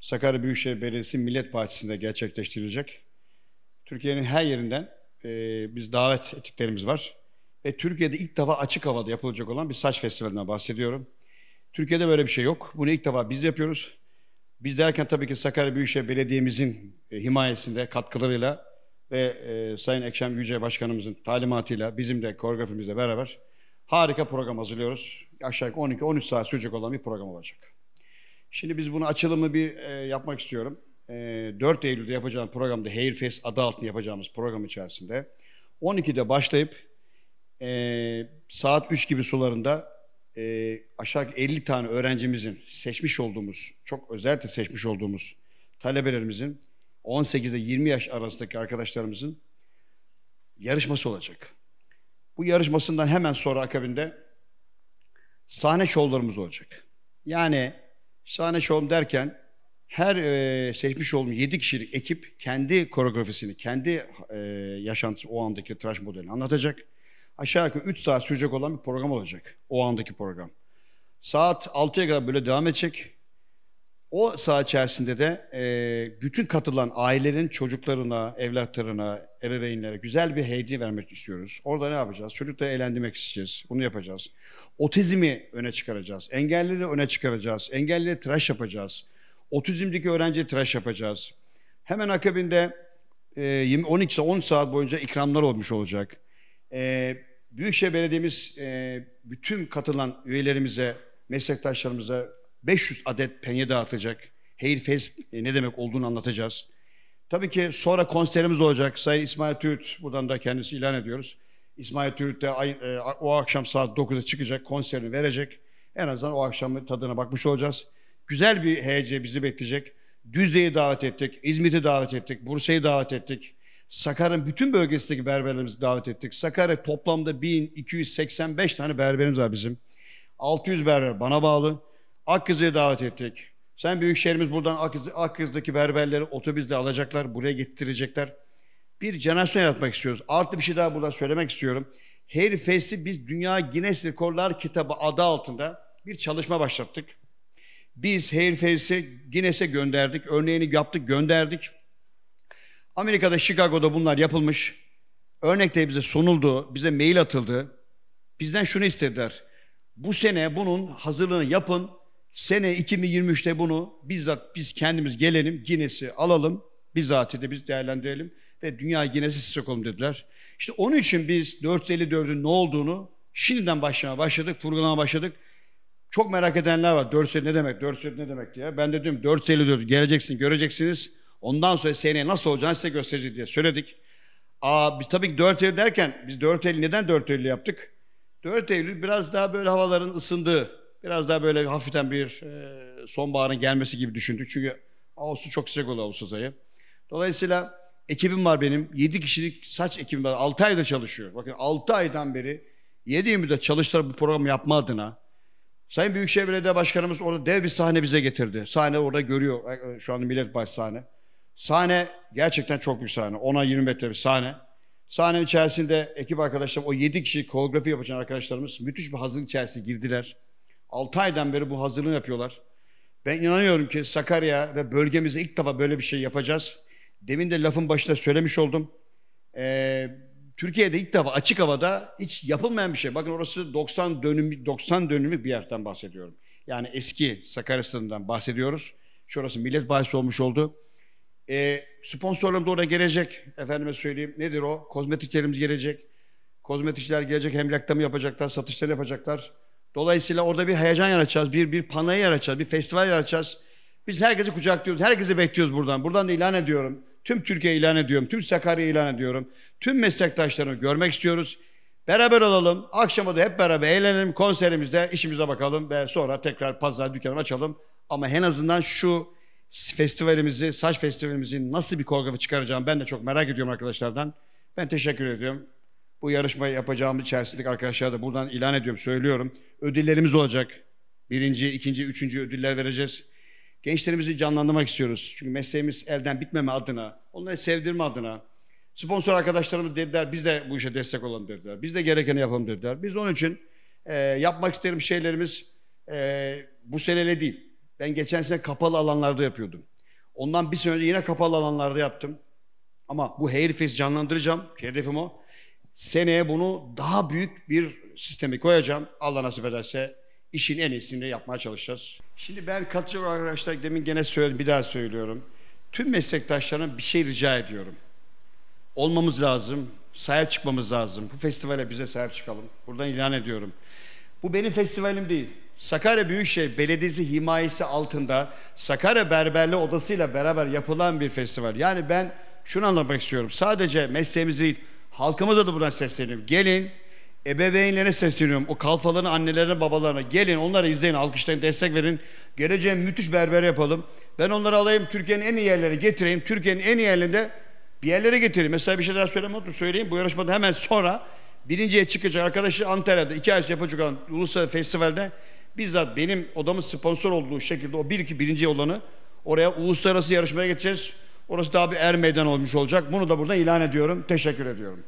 Sakarya Büyükşehir Belediyesi Millet Bahçesi'nde gerçekleştirilecek. Türkiye'nin her yerinden biz davet ettiklerimiz var. Ve Türkiye'de ilk defa açık havada yapılacak olan bir saç festivalinden bahsediyorum. Türkiye'de böyle bir şey yok. Bunu ilk defa biz yapıyoruz. Biz derken tabii ki Sakarya Büyükşehir Belediye'mizin himayesinde, katkılarıyla ve Sayın Ekrem Yüce Başkanımızın talimatıyla, bizim de koreografimizle beraber harika program hazırlıyoruz. Aşağı yukarı 12-13 saat sürecek olan bir program olacak. Şimdi biz bunu açılımı bir yapmak istiyorum. 4 Eylül'de yapacağımız programda, Hairfest adı altında yapacağımız program içerisinde 12'de başlayıp saat 3 gibi sularında aşağı yukarı 50 tane öğrencimizin seçmiş olduğumuz, çok özellikle seçmiş olduğumuz talebelerimizin, 18 ile 20 yaş arasındaki arkadaşlarımızın yarışması olacak. Bu yarışmasından hemen sonra akabinde sahne şovlarımız olacak. Yani sahne şovum derken her seçmiş olduğum 7 kişilik ekip kendi koreografisini, kendi yaşantısı, o andaki tıraş modelini anlatacak. Aşağı yukarı 3 saat sürecek olan bir program olacak. O andaki program. Saat 6'ya kadar böyle devam edecek. O saat içerisinde de bütün katılan ailelerin çocuklarına, evlatlarına, ebeveynlere güzel bir hediye vermek istiyoruz. Orada ne yapacağız? Çocukları eğlendirmek isteyeceğiz. Bunu yapacağız. Otizmi öne çıkaracağız. Engellileri öne çıkaracağız. Engellileri tıraş yapacağız. Otizmdeki öğrenciye tıraş yapacağız. Hemen akabinde 12-10 saat boyunca ikramlar olmuş olacak. Büyükşehir Belediye'miz bütün katılan üyelerimize, meslektaşlarımıza 500 adet penye dağıtacak. Hairfest ne demek olduğunu anlatacağız. Tabii ki sonra konserimiz olacak. Sayın İsmail Tüt, buradan da kendisi ilan ediyoruz. İsmail Tüt de o akşam saat 9'da çıkacak, konserini verecek. En azından o akşamın tadına bakmış olacağız. Güzel bir hece bizi bekleyecek. Düzce'yi davet ettik, İzmit'i davet ettik, Bursa'yı davet ettik. Sakarya'nın bütün bölgesindeki berberlerimizi davet ettik. Sakarya toplamda 1285 tane berberimiz var bizim. 600 berber bana bağlı. Akkız'ı davet ettik. Sen büyükşehirimiz buradan Akkız'daki berberleri otobüsle alacaklar, buraya getirecekler. Bir jenerasyon yaratmak istiyoruz. Artı bir şey daha buradan söylemek istiyorum. Hairfest'i biz Dünya Guinness Rekorlar Kitabı adı altında bir çalışma başlattık. Biz Hairfest'i Guinness'e gönderdik. Örneğini yaptık, gönderdik. Amerika'da, Chicago'da bunlar yapılmış. Örnek de bize sunuldu, bize mail atıldı. Bizden şunu istediler. Bu sene bunun hazırlığını yapın. Sene 2023'te bunu bizzat biz kendimiz gelelim, Guinness'i alalım. Bizatihi biz değerlendirelim ve Dünya Guinness'i size koyalım dediler. İşte onun için biz 454'ün ne olduğunu şimdiden başlamaya başladık, vurgulamaya başladık. Çok merak edenler var. 454 ne demek, 454 ne demek diye. Ben de diyorum 454 geleceksin, göreceksiniz. Ondan sonra seneye nasıl olacağını size göstereceğiz diye söyledik. Biz tabii ki 4 Eylül derken biz 4 Eylül neden 4 Eylül yaptık? 4 Eylül biraz daha böyle havaların ısındığı, biraz daha böyle hafiften bir sonbaharın gelmesi gibi düşündük. Çünkü Ağustos çok sıcak oldu, Ağustos ayı. Dolayısıyla ekibim var benim. 7 kişilik saç ekibim var. 6 ayda çalışıyor. Bakın 6 aydan beri 7-24 çalıştılar bu programı yapma adına. Sayın Büyükşehir Belediye Başkanımız orada dev bir sahne bize getirdi. Sahne orada görüyor. Şu anda Millet Bahçesi sahne. Sahne gerçekten çok büyük sahne. 10'a 20 metre bir sahne. Sahne içerisinde ekip arkadaşlarım, o 7 kişi koreografi yapacak arkadaşlarımız müthiş bir hazırlık içerisine girdiler. 6 aydan beri bu hazırlığı yapıyorlar. Ben inanıyorum ki Sakarya ve bölgemizde ilk defa böyle bir şey yapacağız. Demin de lafın başında söylemiş oldum. Türkiye'de ilk defa açık havada hiç yapılmayan bir şey. Bakın orası 90 dönümlük bir yerden bahsediyorum. Yani eski Sakarya Stadı'ndan bahsediyoruz. Şurası Millet Bahçesi olmuş oldu. Sponsorlarım da oraya gelecek. Efendime söyleyeyim, nedir o? Kozmetikçilerimiz gelecek. Kozmetikçiler gelecek, hem reklamı yapacaklar, satışları yapacaklar. Dolayısıyla orada bir heyecan yaratacağız, bir panayı yaratacağız, bir festival yaratacağız. Biz herkesi kucaklıyoruz, herkesi bekliyoruz buradan. Buradan da ilan ediyorum. Tüm Türkiye'ye ilan ediyorum, tüm Sakarya'ya ilan ediyorum. Tüm meslektaşlarımı görmek istiyoruz. Beraber olalım, akşama da hep beraber eğlenelim, konserimizde işimize bakalım ve sonra tekrar pazar dükkanımı açalım. Ama en azından şu festivalimizi, saç festivalimizin nasıl bir koreografi çıkaracağım ben de çok merak ediyorum arkadaşlardan. Ben teşekkür ediyorum. Bu yarışmayı yapacağımız içerisindeki arkadaşlara da buradan ilan ediyorum, söylüyorum. Ödüllerimiz olacak. 1., 2., 3. ödüller vereceğiz. Gençlerimizi canlandırmak istiyoruz. Çünkü mesleğimiz elden bitmeme adına, onları sevdirme adına. Sponsor arkadaşlarımız dediler, biz de bu işe destek olalım dediler. Biz de gerekeni yapalım dediler. Biz onun için yapmak isterim şeylerimiz bu senele değil. Ben geçen sene kapalı alanlarda yapıyordum. Ondan bir sene önce yine kapalı alanlarda yaptım. Ama bu Hairfest'i canlandıracağım. Hedefim o. Seneye bunu daha büyük bir sisteme koyacağım. Allah nasip ederse işin en iyisini yapmaya çalışacağız. Şimdi ben katılacak arkadaşlar, demin gene söyledim, bir daha söylüyorum. Tüm meslektaşlarına bir şey rica ediyorum. Olmamız lazım, sahip çıkmamız lazım. Bu festivale bize sahip çıkalım. Buradan ilan ediyorum. Bu benim festivalim değil. Sakarya Büyükşehir Belediyesi himayesi altında Sakarya Berberler Odası ile beraber yapılan bir festival. Yani ben şunu anlatmak istiyorum. Sadece mesleğimiz değil, halkımıza da buradan sesleniyorum. Gelin, ebeveynlere sesleniyorum. O kalfaların annelerine, babalarına gelin, onları izleyin, alkışlayın, destek verin. Geleceğe müthiş berber yapalım. Ben onları alayım, Türkiye'nin en iyi yerlerine getireyim. Türkiye'nin en iyi yerlerinde bir yerlere getireyim. Mesela bir şey daha söylemedim, söyleyeyim. Bu yarışmadan hemen sonra birinciye çıkacak arkadaşı Antalya'da 2 ay yapacak olan uluslararası festivalde bizzat benim odamın sponsor olduğu şekilde o 1-2 birinci olanı oraya uluslararası yarışmaya geçeceğiz. Orası daha bir er meydan olmuş olacak. Bunu da burada ilan ediyorum. Teşekkür ediyorum.